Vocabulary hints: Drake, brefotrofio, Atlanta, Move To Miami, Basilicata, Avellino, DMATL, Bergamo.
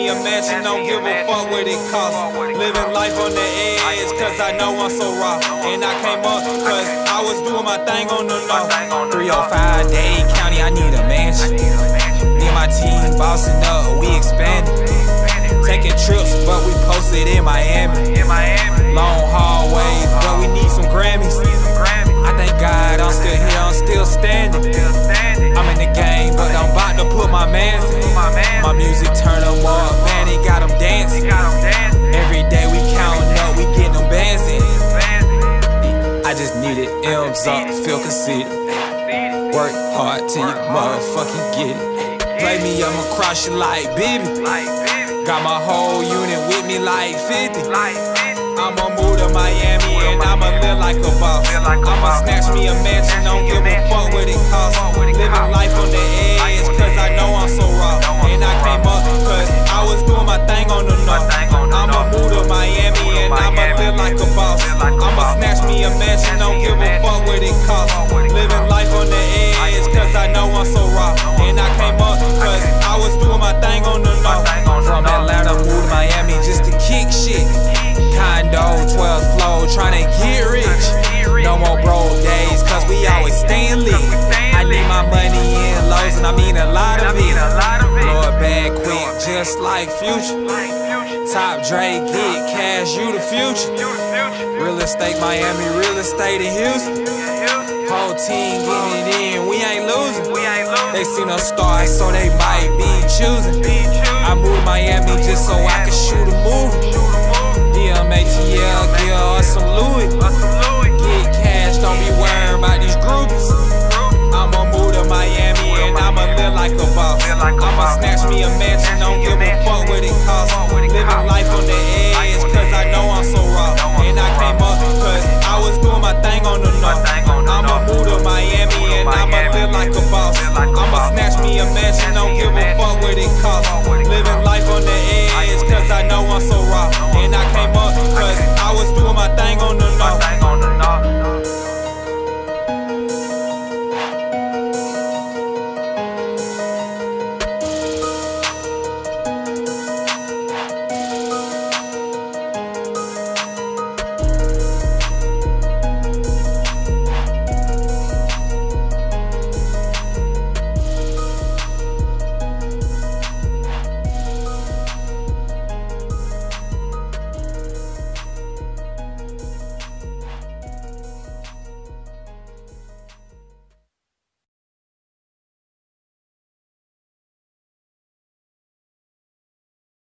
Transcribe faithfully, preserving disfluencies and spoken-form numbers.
me a mansion, don't give a fuck what it costs. Living life on the edge, cause I know I'm so raw. And I came up cause I was doing my thing on the low. three oh five Dade County, I need a mansion. Me and my team bossing up, we expanding. Taking trips, but we posted in Miami. Long hallways, but we need some Grammys. I thank God I'm still here, I'm still standing. I'm in the game, but I'm about to put my man in. My music turn them up, man, it got them dancing. Every day we counting up, we getting them bands in. I just needed M's up, feel conceited. Work hard till you motherfucking get it. Play me, I'ma cross you like baby. Got my whole unit with me like fifty. I'ma move to Miami and I'ma live like a boss. I'ma snatch me a mansion, don't give a fuck what it costs. Living life on the edge, cause I know I'm so raw. And I came up cause I was doing my thing on the north. I'ma move to Miami and I'ma live like a boss. I'ma snatch me a mansion, don't give a fuck what it costs. Living life on the edge, cause I know I'm so raw. And I came up cause I was doing my thing on the north. From Atlanta, moved to Miami just to kick shit. Condo, twelve floor, tryna get rich. No more broke days, cause we always stayin' lit. I need my money in lows, and I mean a lot of it. Blow it back quick, just like Future. Top Drake, get cash, you the future. Real estate Miami, real estate in Houston. Whole team getting it in, we ain't losing. They seen us start, so they might be choosing. I moved to Miami just so I could shoot a movie. D M A T L, give us some Louis. Get cash, don't be worried about these groupies. I'ma move to Miami and I'ma live like a boss. I'ma snatch me a mansion.